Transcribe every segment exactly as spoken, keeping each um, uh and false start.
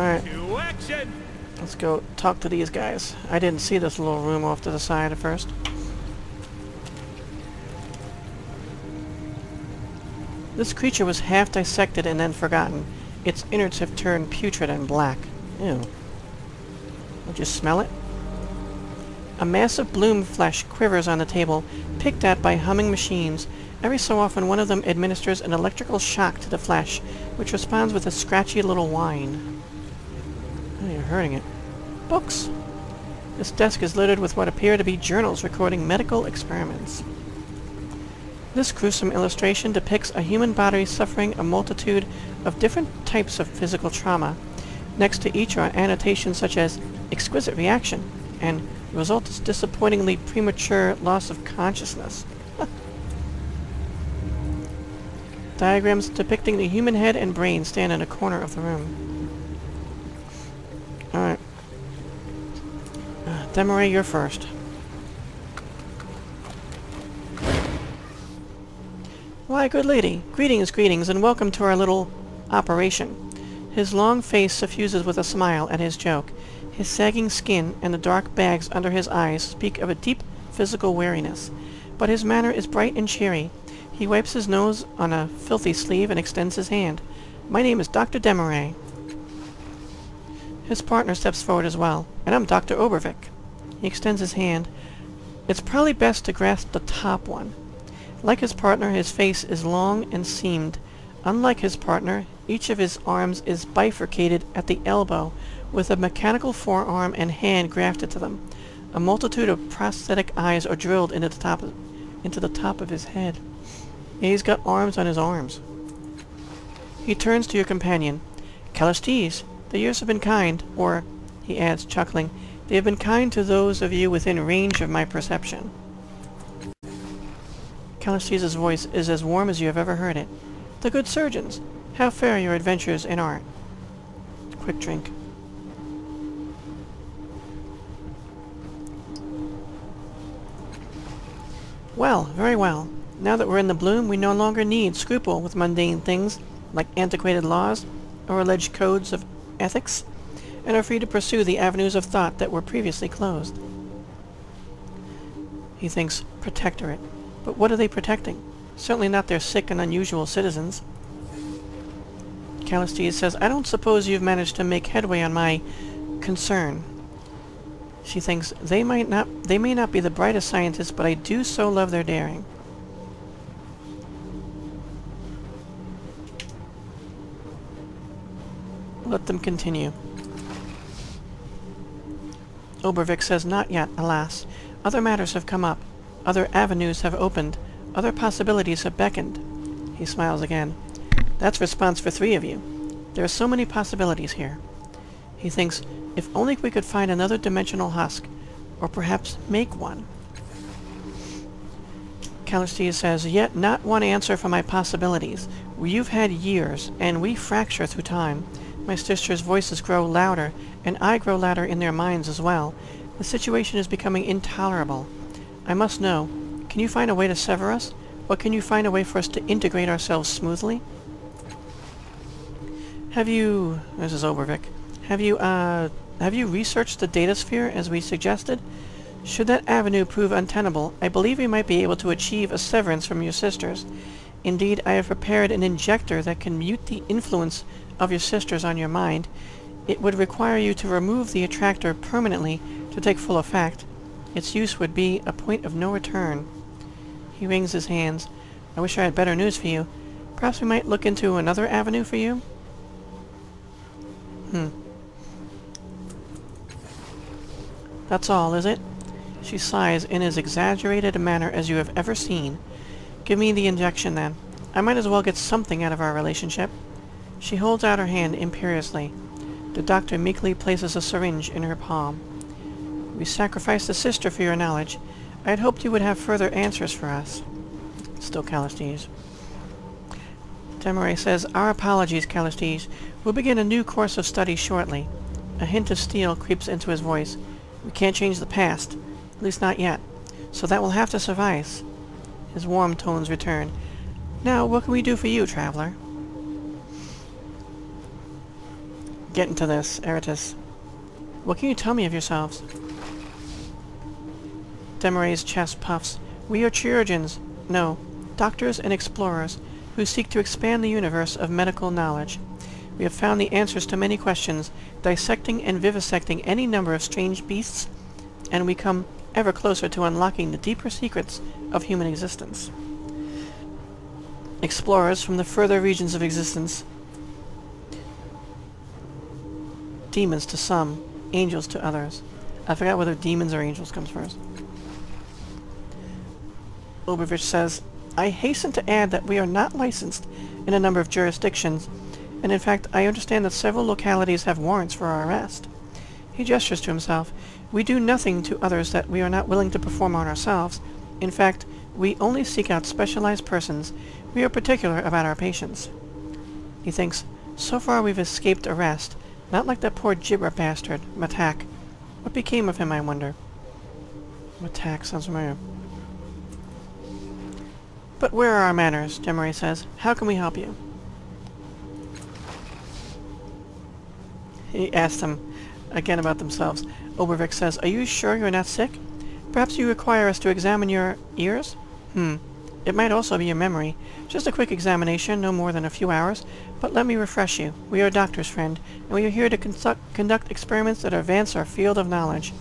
Alright. Let's go talk to these guys. I didn't see this little room off to the side at first. This creature was half dissected and then forgotten. Its innards have turned putrid and black. Ew. Would you smell it? A massive bloom flesh quivers on the table, picked at by humming machines. Every so often one of them administers an electrical shock to the flesh, which responds with a scratchy little whine. Oh, you're hurting it. Books! This desk is littered with what appear to be journals recording medical experiments. This gruesome illustration depicts a human body suffering a multitude of different types of physical trauma. Next to each are annotations such as exquisite reaction and the result is disappointingly premature loss of consciousness. Diagrams depicting the human head and brain stand in a corner of the room. Alright. Uh, Demeray, you're first. Why, good lady. Greetings, greetings, and welcome to our little operation. His long face suffuses with a smile at his joke. His sagging skin and the dark bags under his eyes speak of a deep physical weariness, but his manner is bright and cheery. He wipes his nose on a filthy sleeve and extends his hand. My name is Doctor Demeray. His partner steps forward as well, and I'm Doctor Oberwich. He extends his hand. It's probably best to grasp the top one. Like his partner, his face is long and seamed. Unlike his partner, each of his arms is bifurcated at the elbow, with a mechanical forearm and hand grafted to them. A multitude of prosthetic eyes are drilled into the top of, into the top of his head. He's got arms on his arms. He turns to your companion. Calisthes, the years have been kind, or, he adds, chuckling, they have been kind to those of you within range of my perception. Calisthes' voice is as warm as you have ever heard it. The good surgeons, how fare your adventures in art? Quick drink. Well, very well. Now that we're in the bloom, we no longer need scruple with mundane things like antiquated laws or alleged codes of ethics, and are free to pursue the avenues of thought that were previously closed. He thinks, protectorate. But what are they protecting? Certainly not their sick and unusual citizens. Calisthes says, I don't suppose you've managed to make headway on my concern. She thinks, they might not they may not be the brightest scientists, but I do so love their daring. Let them continue. Oberwich says, not yet, alas. Other matters have come up. Other avenues have opened. Other possibilities have beckoned. He smiles again. That's response for three of you. There are so many possibilities here. He thinks, if only we could find another dimensional husk, or perhaps make one. Calisthes says, yet not one answer for my possibilities. You've had years, and we fracture through time. My sister's voices grow louder, and I grow louder in their minds as well. The situation is becoming intolerable. I must know, can you find a way to sever us? Or can you find a way for us to integrate ourselves smoothly? Have you... This is Oberwich. Have you, uh, have you researched the datasphere as we suggested? Should that avenue prove untenable, I believe we might be able to achieve a severance from your sisters. Indeed, I have prepared an injector that can mute the influence of your sisters on your mind. It would require you to remove the attractor permanently to take full effect. Its use would be a point of no return. He wrings his hands. I wish I had better news for you. Perhaps we might look into another avenue for you? Hmm. That's all, is it? She sighs in as exaggerated a manner as you have ever seen. Give me the injection, then. I might as well get something out of our relationship. She holds out her hand imperiously. The doctor meekly places a syringe in her palm. We sacrificed a sister for your knowledge. I had hoped you would have further answers for us. Still Calisthes. Demeray says, our apologies, Calisthes. We'll begin a new course of study shortly. A hint of steel creeps into his voice. We can't change the past, at least not yet, so that will have to suffice. His warm tones return. Now, what can we do for you, traveler? get into this, Erritis. What can you tell me of yourselves? Demeray's chest puffs. We are chirurgeons. No, doctors and explorers who seek to expand the universe of medical knowledge. We have found the answers to many questions, dissecting and vivisecting any number of strange beasts, and we come ever closer to unlocking the deeper secrets of human existence. Explorers from the further regions of existence, demons to some, angels to others. I forgot whether demons or angels comes first. Oberwich says, I hasten to add that we are not licensed in a number of jurisdictions, and in fact I understand that several localities have warrants for our arrest. He gestures to himself. We do nothing to others that we are not willing to perform on ourselves. In fact, we only seek out specialized persons. We are particular about our patients. He thinks, so far we've escaped arrest. Not like that poor gibber bastard, Matak. What became of him, I wonder? Matak sounds familiar. But where are our manners? Demeray says. How can we help you? He asks them again about themselves. Oberwich says, are you sure you're not sick? Perhaps you require us to examine your ears? Hmm. It might also be your memory. Just a quick examination, no more than a few hours, but let me refresh you. We are doctors, friend, and we are here to conduct experiments that advance our field of knowledge.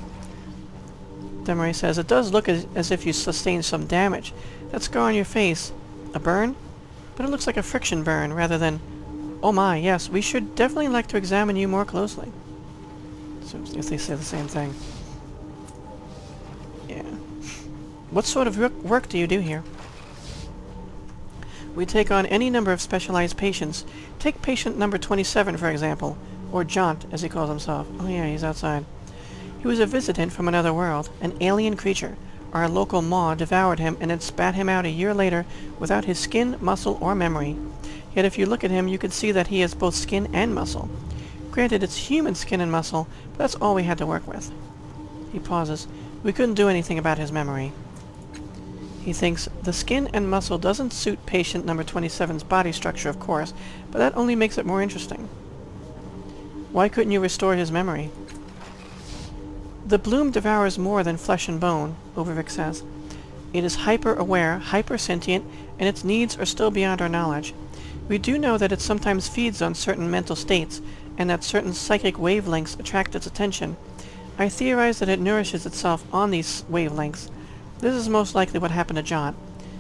Demeray says, it does look as, as if you sustained some damage. That scar on your face. A burn? But it looks like a friction burn, rather than... Oh my, yes, we should definitely like to examine you more closely. So if they say the same thing. Yeah. What sort of work do you do here? We take on any number of specialized patients. Take patient number twenty-seven, for example, or Jaunt, as he calls himself. Oh yeah, he's outside. He was a visitant from another world, an alien creature. Our local maw devoured him and had spat him out a year later without his skin, muscle, or memory. Yet if you look at him, you can see that he has both skin and muscle. Granted, it's human skin and muscle, but that's all we had to work with. He pauses. We couldn't do anything about his memory. He thinks, the skin and muscle doesn't suit patient number twenty-seven's body structure, of course, but that only makes it more interesting. Why couldn't you restore his memory? The bloom devours more than flesh and bone, Oberwich says. It is hyper-aware, hyper-sentient, and its needs are still beyond our knowledge. We do know that it sometimes feeds on certain mental states, and that certain psychic wavelengths attract its attention. I theorize that it nourishes itself on these wavelengths. This is most likely what happened to John.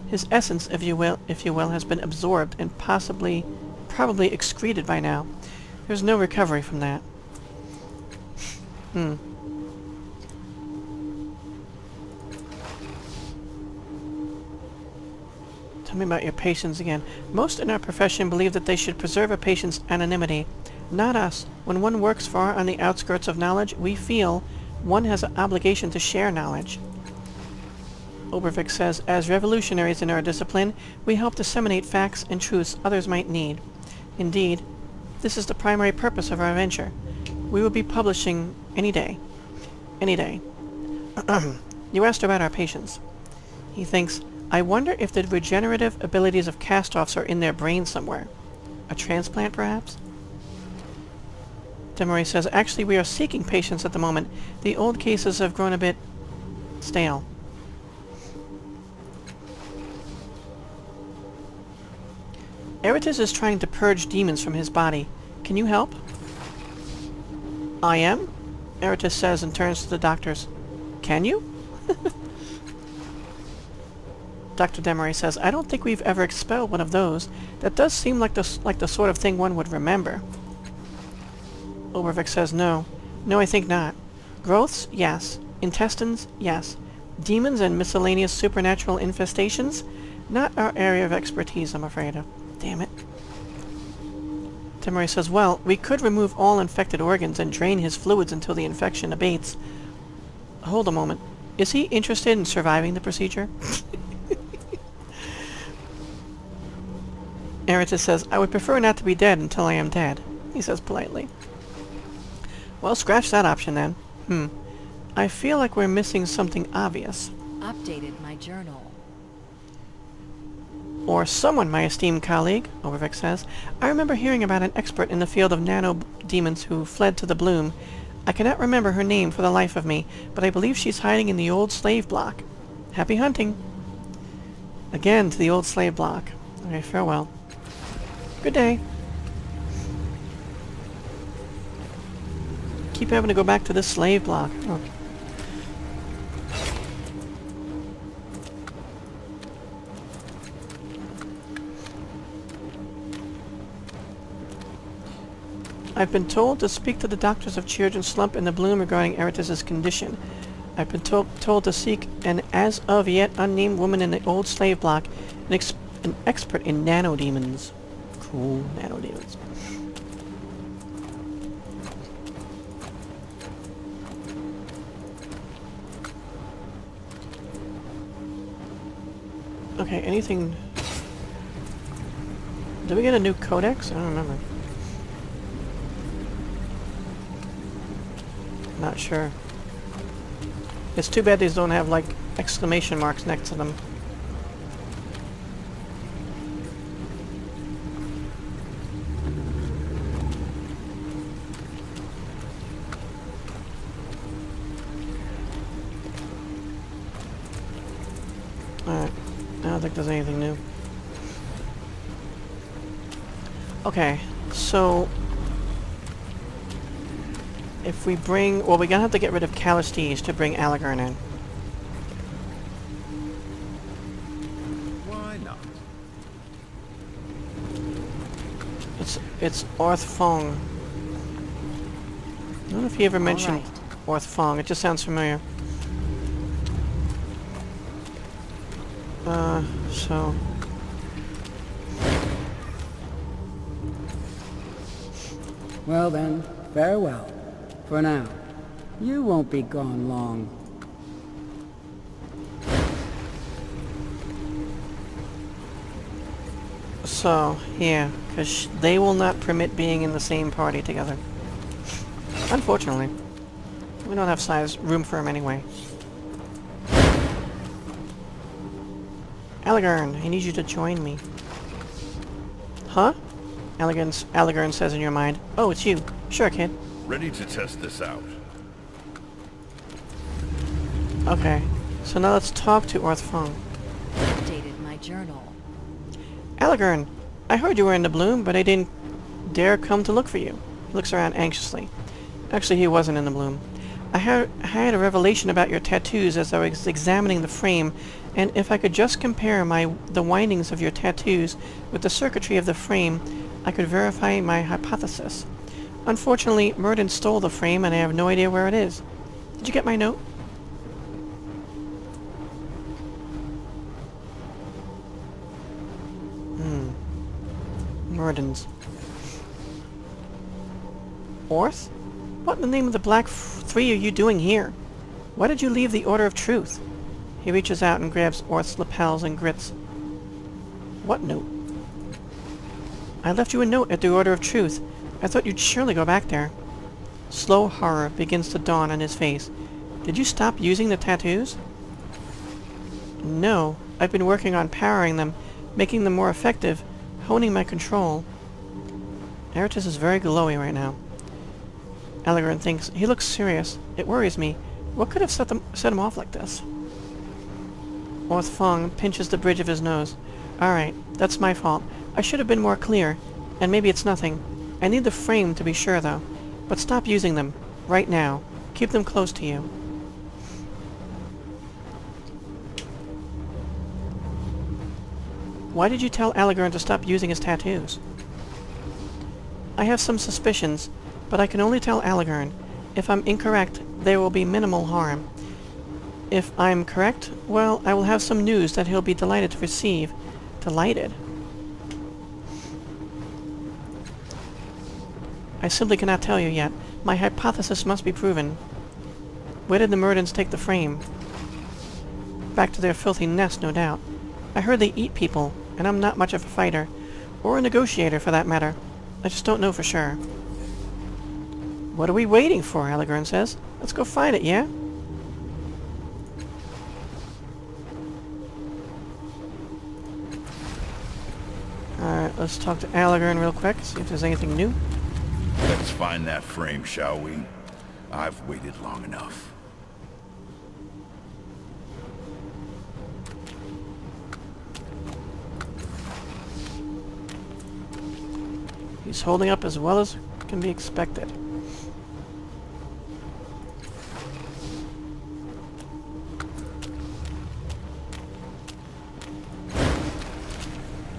His essence, if you will, if you will, has been absorbed and possibly, probably excreted by now. There's no recovery from that. Hmm. Tell me about your patients again. Most in our profession believe that they should preserve a patient's anonymity. Not us. When one works far on the outskirts of knowledge, we feel one has an obligation to share knowledge. Oberwich says, as revolutionaries in our discipline, we help disseminate facts and truths others might need. Indeed, this is the primary purpose of our venture. We will be publishing any day. Any day. You asked about our patients. He thinks, I wonder if the regenerative abilities of cast-offs are in their brain somewhere. A transplant, perhaps? Demeray says, actually, we are seeking patients at the moment. The old cases have grown a bit stale. Erritis is trying to purge demons from his body. Can you help? I am? Erritis says and turns to the doctors. Can you? Doctor Demeray says, I don't think we've ever expelled one of those. That does seem like the, like the sort of thing one would remember. Oberwich says, no. No, I think not. Growths? Yes. Intestines? Yes. Demons and miscellaneous supernatural infestations? Not our area of expertise, I'm afraid of. Damn it. Demeray says, well, we could remove all infected organs and drain his fluids until the infection abates. Hold a moment. Is he interested in surviving the procedure? Erritis says, I would prefer not to be dead until I am dead, he says politely. Well, scratch that option then. Hmm. I feel like we're missing something obvious. Updated my journal. Or someone, my esteemed colleague, Oberwich says. I remember hearing about an expert in the field of nano demons who fled to the bloom. I cannot remember her name for the life of me, but I believe she's hiding in the old slave block. Happy hunting! Again to the old slave block. Okay, farewell. Good day. Keep having to go back to this slave block. Oh. I've been told to speak to the doctors of Chirurgeon Slump in the Bloom regarding Erritis' condition. I've been to told to seek an as-of-yet unnamed woman in the old slave block, an, ex an expert in nanodemons. Cool, nanodemons. Okay, anything... Did we get a new codex? I don't remember. Not sure. It's too bad these don't have like exclamation marks next to them. Alright. I don't think there's anything new. Okay, so if we bring... Well, we're going to have to get rid of Calisthes to bring Aligern in. Why not? It's... It's Orth Fong. I don't know if he ever All mentioned right. Orth Fong. It just sounds familiar. Uh, so... Well then, farewell. For now. You won't be gone long. So, yeah, because they will not permit being in the same party together. Unfortunately. We don't have size room for him anyway. Aligern, I need you to join me. Huh? Aligern's, Aligern says in your mind, "Oh, it's you. Sure, kid." Ready to test this out. Okay, so now let's talk to Orth Fong. Updated my journal. Aligern, I heard you were in the bloom, but I didn't dare come to look for you. He looks around anxiously. Actually, he wasn't in the bloom. I had a revelation about your tattoos as I was examining the frame, and if I could just compare my the windings of your tattoos with the circuitry of the frame, I could verify my hypothesis. Unfortunately, Murden stole the frame, and I have no idea where it is. Did you get my note? Hmm. Murden's. Orth? What in the name of the Black Three are you doing here? Why did you leave the Order of Truth? He reaches out and grabs Orth's lapels and grits. What note? I left you a note at the Order of Truth. I thought you'd surely go back there. Slow horror begins to dawn on his face. Did you stop using the tattoos? No. I've been working on powering them, making them more effective, honing my control. Erritis is very glowy right now. Aligern thinks. He looks serious. It worries me. What could have set them set him off like this? Orth Fong pinches the bridge of his nose. Alright, that's my fault. I should have been more clear. And maybe it's nothing. I need the frame to be sure, though. But stop using them. Right now. Keep them close to you. Why did you tell Aligern to stop using his tattoos? I have some suspicions, but I can only tell Aligern. If I'm incorrect, there will be minimal harm. If I'm correct, well, I will have some news that he'll be delighted to receive. Delighted? I simply cannot tell you yet. My hypothesis must be proven. Where did the Murdens take the frame? Back to their filthy nest, no doubt. I heard they eat people, and I'm not much of a fighter. Or a negotiator, for that matter. I just don't know for sure. What are we waiting for, Aligern says. Let's go find it, yeah? Alright, let's talk to Aligern real quick, see if there's anything new. Let's find that frame, shall we? I've waited long enough. He's holding up as well as can be expected.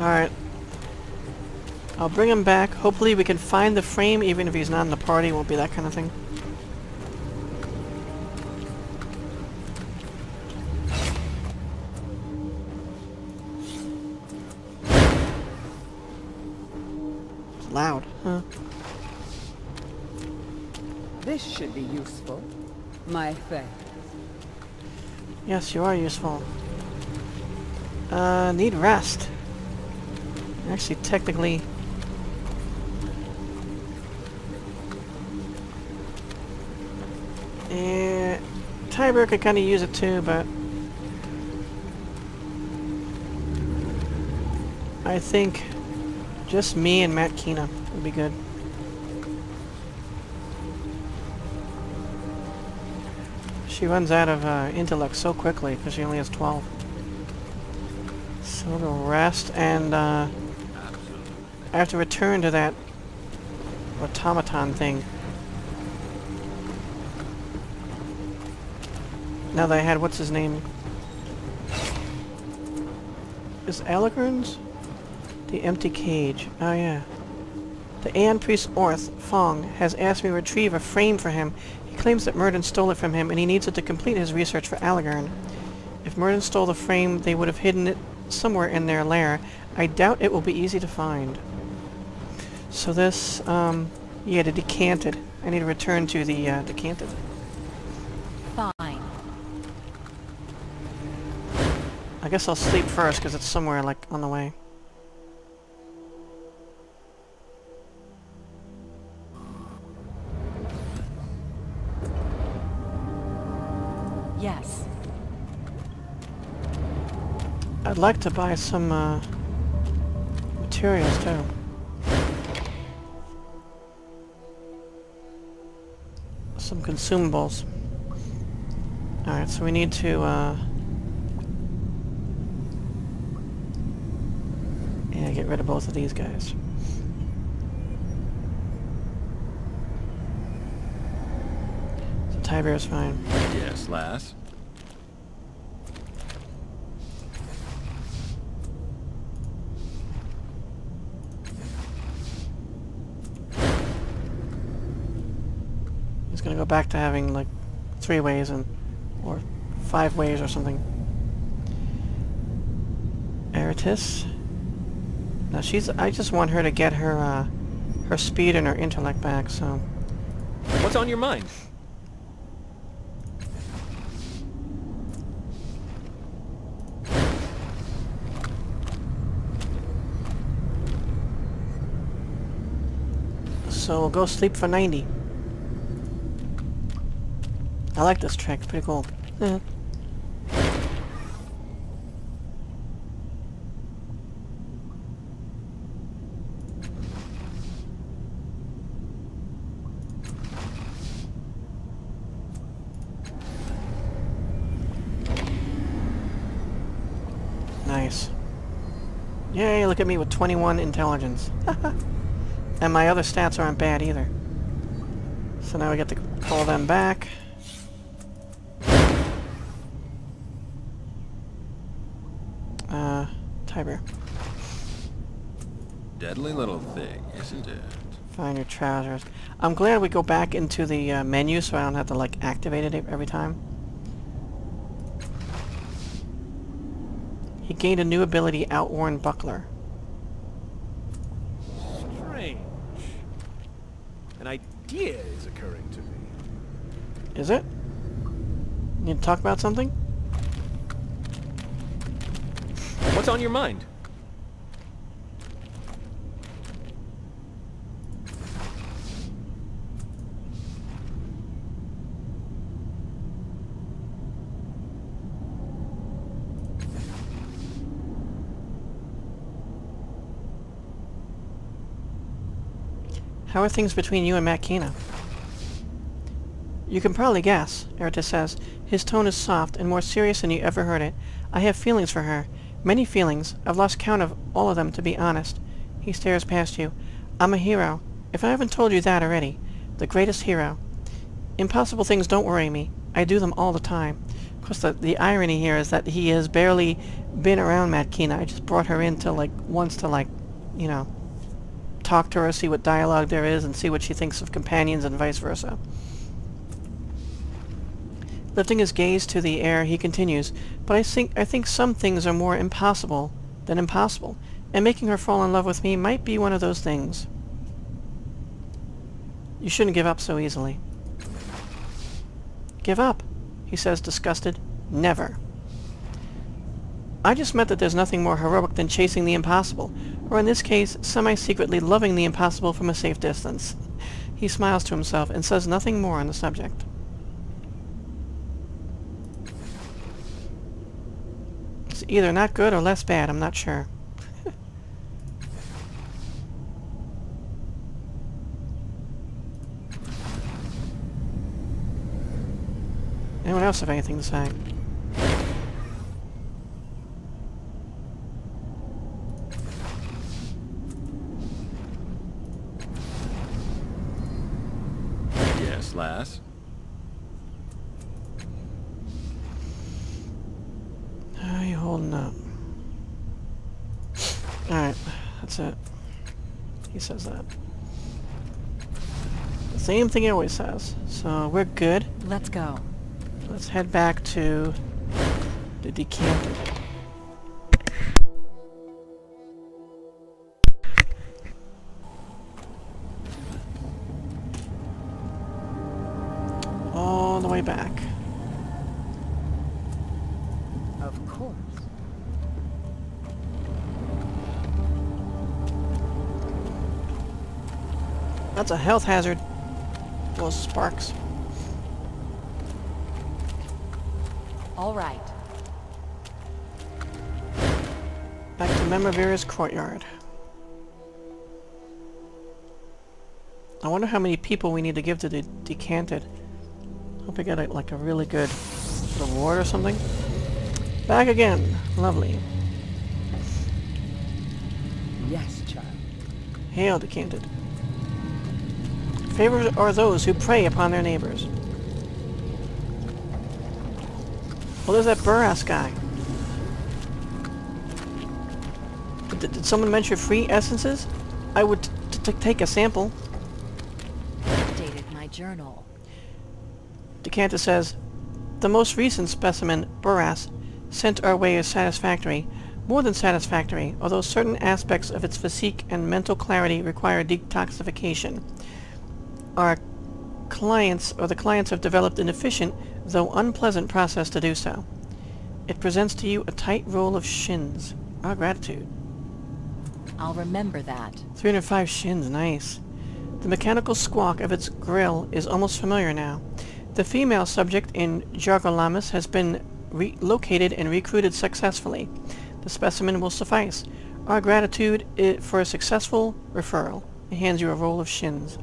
Alright. I'll bring him back. Hopefully we can find the frame, even if he's not in the party. It won't be that kind of thing. It's loud, huh? This should be useful. My thanks. Yes, you are useful. Uh, need rest. Actually, technically... Uh, Tiber could kind of use it too, but I think just me and Matkina would be good. She runs out of uh, intellect so quickly because she only has twelve. So we'll rest, and uh, I have to return to that automaton thing. Now that I had, what's his name? Is Aligern's? The empty cage. Oh yeah. The Aeon Priest Orth Fong has asked me to retrieve a frame for him. He claims that Murden stole it from him, and he needs it to complete his research for Aligern. If Murden stole the frame, they would have hidden it somewhere in their lair. I doubt it will be easy to find. So this, um, yeah, the Decanted. I need to return to the uh, Decanted. Fine. I guess I'll sleep first, because it's somewhere, like, on the way. Yes. I'd like to buy some, uh, materials, too. Some consumables. Alright, so we need to, uh... yeah, get rid of both of these guys. So Tiber is fine. Yes, lass. He's gonna go back to having like three ways and or five ways or something. Erritis. Now she's... I just want her to get her, uh, her speed and her intellect back, so... What's on your mind? So we'll go sleep for ninety. I like this trick, it's pretty cool. Yeah. Nice. Yay, look at me with twenty-one intelligence. And my other stats aren't bad either. So now we get to call them back. Uh, Tiber. Deadly little thing, isn't it? Find your trousers. I'm glad we go back into the uh, menu so I don't have to, like, activate it every time. He gained a new ability, Outworn Buckler. Strange. An idea is occurring to me. Is it? Need to talk about something? What's on your mind? How are things between you and Matkina? You can probably guess, Erta says. His tone is soft and more serious than you ever heard it. I have feelings for her. Many feelings. I've lost count of all of them, to be honest. He stares past you. I'm a hero. If I haven't told you that already. The greatest hero. Impossible things don't worry me. I do them all the time. Of course, the, the irony here is that he has barely been around Matkina. I just brought her in to, like, once to, like, you know, talk to her, see what dialogue there is, and see what she thinks of companions and vice versa. Lifting his gaze to the air, he continues, But I think, I think some things are more impossible than impossible, and making her fall in love with me might be one of those things. You shouldn't give up so easily. Give up, he says, disgusted. Never. I just meant that there's nothing more heroic than chasing the impossible, or in this case, semi-secretly loving the impossible from a safe distance. He smiles to himself and says nothing more on the subject. Either not good or less bad, I'm not sure. Anyone else have anything to say? Yes, lass. How are you holding up? Alright, that's it. He says that. The same thing he always says. So we're good. Let's go. Let's head back to the Decanted. All the way back. That's a health hazard. Those sparks. All right. Back to Memovira's courtyard. I wonder how many people we need to give to the Decanted. Hope I get a, like a really good reward or something. Back again. Lovely. Yes, child. Hail, Decanted. Favored are those who prey upon their neighbors. Well, there's that Burras guy. D did someone mention free essences? I would t t take a sample. Updated my journal. Decanter says, The most recent specimen, Burras, sent our way is satisfactory. More than satisfactory, although certain aspects of its physique and mental clarity require detoxification. Our clients, or the clients have developed an efficient, though unpleasant process to do so. It presents to you a tight roll of shins. Our gratitude. I'll remember that. three hundred five shins, nice. The mechanical squawk of its grill is almost familiar now. The female subject in Jargo Lamas has been relocated and recruited successfully. The specimen will suffice. Our gratitude for a successful referral. It hands you a roll of shins.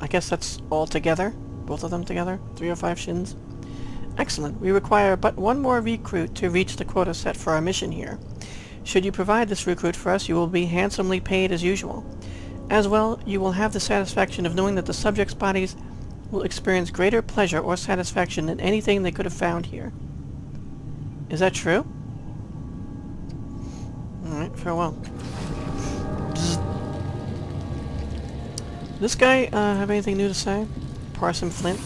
I guess that's all together. Both of them together. three oh five shins. Excellent. We require but one more recruit to reach the quota set for our mission here. Should you provide this recruit for us, you will be handsomely paid as usual. As well, you will have the satisfaction of knowing that the subjects' bodies will experience greater pleasure or satisfaction than anything they could have found here. Is that true? Alright, farewell. This guy, uh, have anything new to say? Parsim Flint.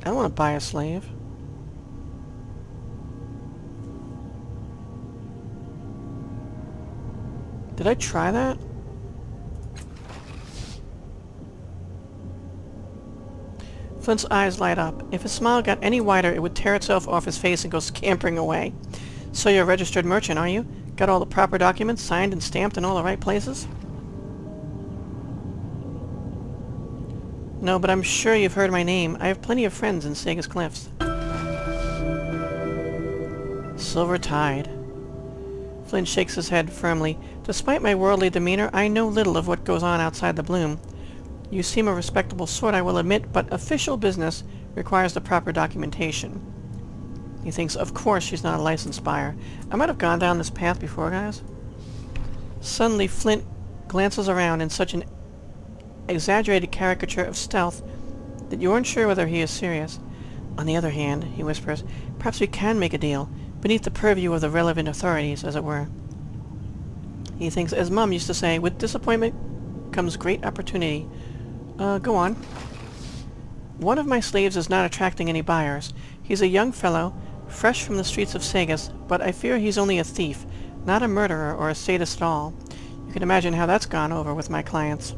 I don't want to buy a slave. Did I try that? Flint's eyes light up. If his smile got any wider, it would tear itself off his face and go scampering away. So you're a registered merchant, are you? Got all the proper documents, signed and stamped in all the right places? No, but I'm sure you've heard my name. I have plenty of friends in Sagus Cliffs. Silver Tide. Flint shakes his head firmly. Despite my worldly demeanor, I know little of what goes on outside the bloom. You seem a respectable sort, I will admit, but official business requires the proper documentation. He thinks, of course she's not a licensed buyer. I might have gone down this path before, guys. Suddenly, Flint glances around in such an exaggerated caricature of stealth that you aren't sure whether he is serious. On the other hand, he whispers, perhaps we can make a deal, beneath the purview of the relevant authorities, as it were. He thinks, as Mum used to say, with disappointment comes great opportunity. Uh, go on. One of my slaves is not attracting any buyers. He's a young fellow, fresh from the streets of Sagus, but I fear he's only a thief, not a murderer or a sadist at all. You can imagine how that's gone over with my clients.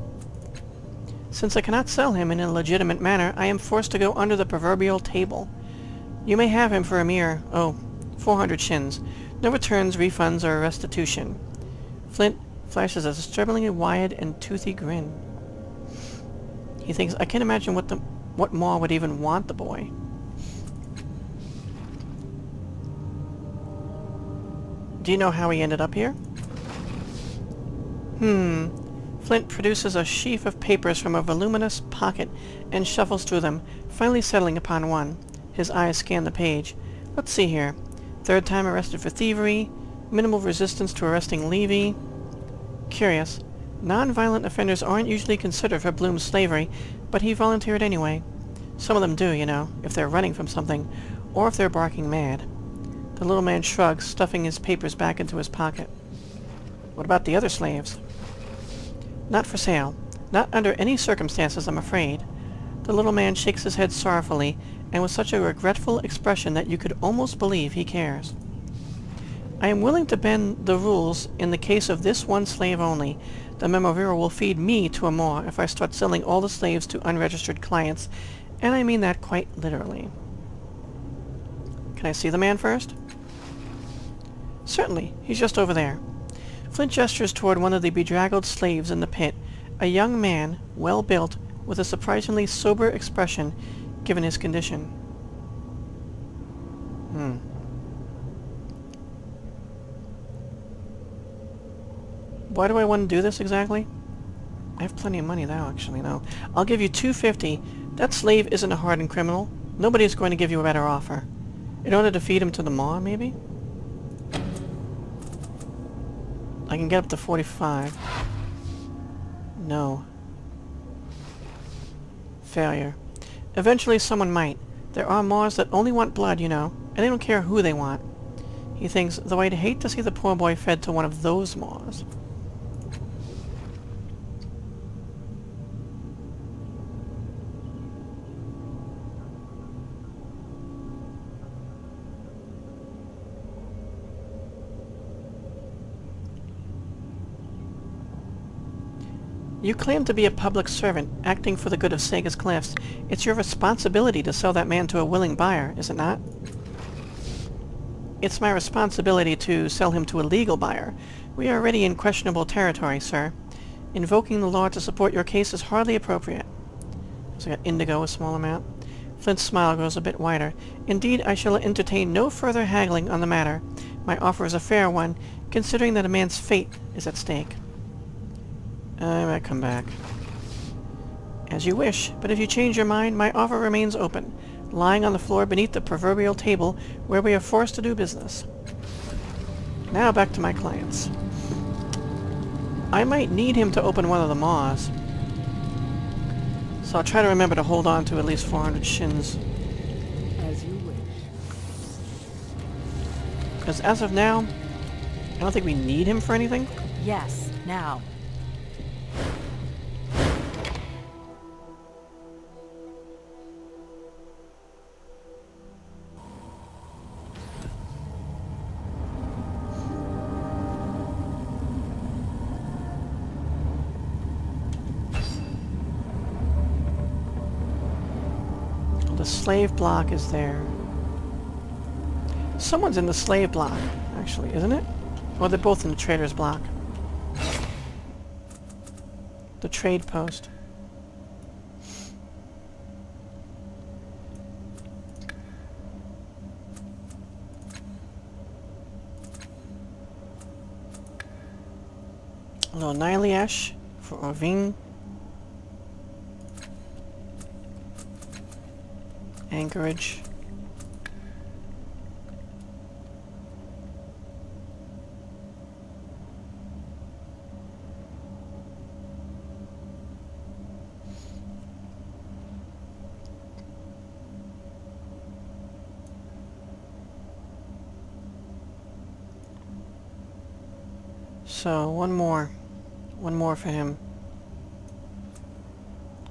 Since I cannot sell him in a legitimate manner, I am forced to go under the proverbial table. You may have him for a mere, oh, four hundred shins. No returns, refunds, or restitution. Flint flashes a disturbingly wide and toothy grin. He thinks, I can't imagine what the what maw would even want the boy. Do you know how he ended up here? Hmm. Flint produces a sheaf of papers from a voluminous pocket and shuffles through them, finally settling upon one. His eyes scan the page. Let's see here. Third time arrested for thievery. Minimal resistance to arresting Levy. Curious. Non-violent offenders aren't usually considered for Bloom's slavery, but he volunteered anyway. Some of them do, you know, if they're running from something, or if they're barking mad. The little man shrugs, stuffing his papers back into his pocket. What about the other slaves? Not for sale. Not under any circumstances, I'm afraid. The little man shakes his head sorrowfully, and with such a regretful expression that you could almost believe he cares. I am willing to bend the rules in the case of this one slave only. The Memovira will feed me to a maw if I start selling all the slaves to unregistered clients, and I mean that quite literally. Can I see the man first? Certainly. He's just over there. Flint gestures toward one of the bedraggled slaves in the pit, a young man, well-built, with a surprisingly sober expression, given his condition. Hmm. Why do I want to do this exactly? I have plenty of money now, actually, no. I'll give you two hundred fifty dollars. That slave isn't a hardened criminal. Nobody is going to give you a better offer. In order to feed him to the maw, maybe? I can get up to forty-five. No. Failure. Eventually someone might. There are maws that only want blood, you know, and they don't care who they want. He thinks, though I'd hate to see the poor boy fed to one of those maws. You claim to be a public servant, acting for the good of Sagus Cliffs. It's your responsibility to sell that man to a willing buyer, is it not? It's my responsibility to sell him to a legal buyer. We are already in questionable territory, sir. Invoking the law to support your case is hardly appropriate. So I got indigo, a small amount. Flint's smile grows a bit wider. Indeed, I shall entertain no further haggling on the matter. My offer is a fair one, considering that a man's fate is at stake. I might come back. As you wish, but if you change your mind, my offer remains open, lying on the floor beneath the proverbial table where we are forced to do business. Now back to my clients. I might need him to open one of the maws, so I'll try to remember to hold on to at least four hundred shins. As you wish. Because as of now, I don't think we need him for anything. Yes, now. Slave block is there. Someone's in the slave block, actually, isn't it? Well, they're both in the trader's block. The trade post. No, Nyleish for Orvin. Anchorage. So one more, one more for him,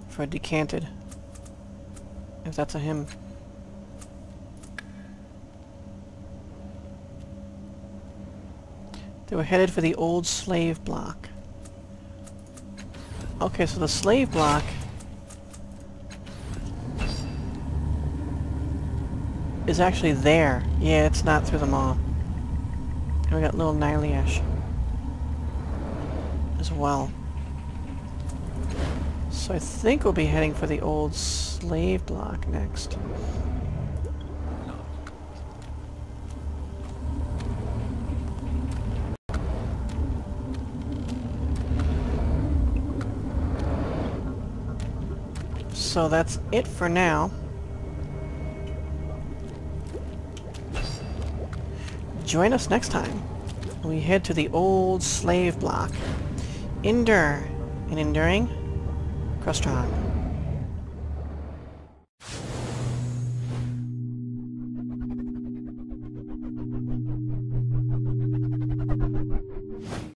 for Decanted, if that's a him. They were headed for the old slave block. Okay, so the slave block is actually there. Yeah, it's not through the mall. And we got little Nyleish as well. So I think we'll be heading for the old slave block next. So that's it for now. Join us next time. We head to the old slave block. Endure and enduring Crustron.